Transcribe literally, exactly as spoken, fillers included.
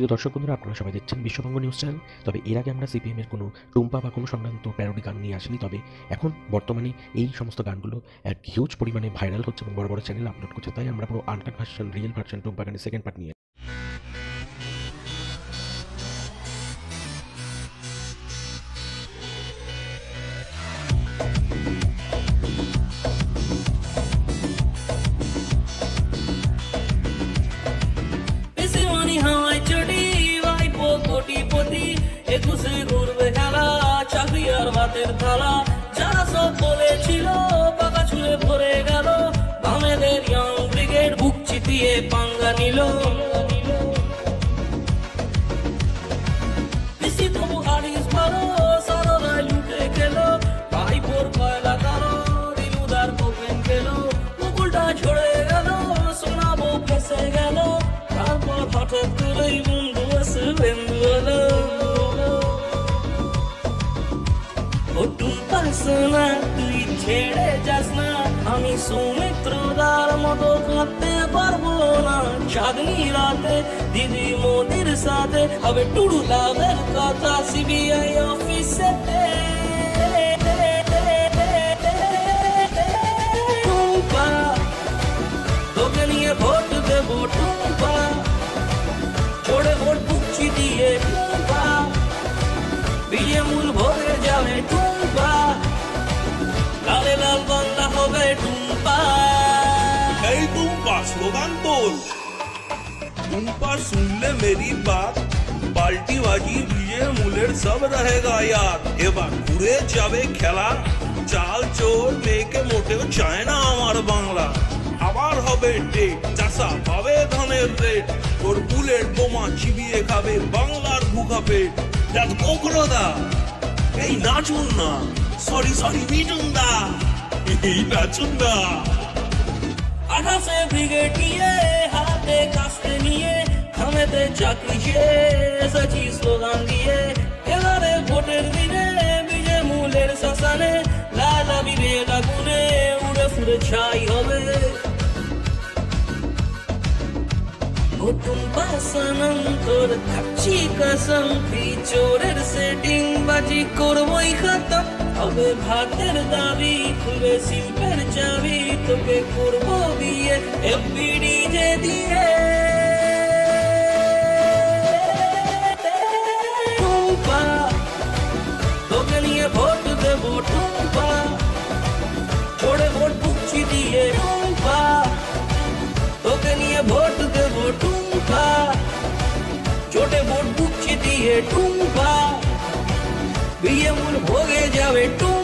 প্রিয় দর্শক বন্ধুরা, আপনারা সবাই দেখছেন বিশ্ববঙ্গ নিউজ চ্যানেল। তবে এর আগে আমরা সিপিএম এর কোনো টুম্পা বা কোনো সংক্রান্ত প্যারোডি গান নিয়ে আসিনি। তবে এখন বর্তমানে এই সমস্ত গানগুলো এক হিউজ পরিমাণে ভাইরাল হচ্ছে এবং বড় বড় চ্যানেল আপলোড করছে, তাই আমরা পুরো uncut version, real version Tumpa গানের সেকেন্ড পার্ট নিয়ে সোনা তুই ছেড়ে যাস না, আমি সৌমিত্রদার মতো কাঁদতে পারবো না। চাঁদনি রাতে দিদি মোদির সাথে হবে টুডু লাভের কথা সিবিআই অফিসে। টুম্পা তোকে নিয়ে ভোট দেবো, টুম্পা ছোড়ে ভোট বুকছি দিয়ে, টুম্পা বিয়ে মূল ভোগে যাবে, টুম্পা লালে লাল বাংলা হবে, টুম্পা এই টুম্পা স্লোগান তোল। টুম্পা सुनले मेरी बात, बाल्टी बाजी विजय मुलेर सब रहेगा यार। এবার ঘুরে যাবে খেলা, চাল চোর মেয়েকে মোটেও চায় না আমার বাংলা। আবার হবে ডেট, চাষা পাবে ধানের রেট, তোর বুলেট বোমা চিবিয়ে খাবে বাংলার ভুকা পেট। দাঁত কোকড়ো দা এই নাচুন না, সরি সরি মিটুন দা এই নাচুন দা। আঠাশে ব্রিগেডিয়ে হাতে কাস্তে নিয়ে খামেতে চাকরি খেয়ে এসেছি স্লোগান দিয়ে। এবারে ভোটের দিনে বিজে মূলের শাসনে লালা বিবেদা গুনে উড়ে ফুড়ে ছাই হবে। টুম্পা সনম তোর খাচ্ছি কসম, চোরের সেটিং বাজি করবই খতম। হবে ভাতের দাবি, খুলে শিল্পের চাবি, তোকে করবো বিয়ে এফবিডি যে দিয়ে। টুম্পা তোকে নিয়ে ভোট দেবো, টুম্পা ছোড়ে ভোট বুকছি দিয়ে, টুম্পা তোকে নিয়ে ভোট দেবো, টুম্পা ছোটে ভোট বুকছি দিয়ে, টুম্পা বিয়ে মূল ভোগে যাবে, টুম্পা।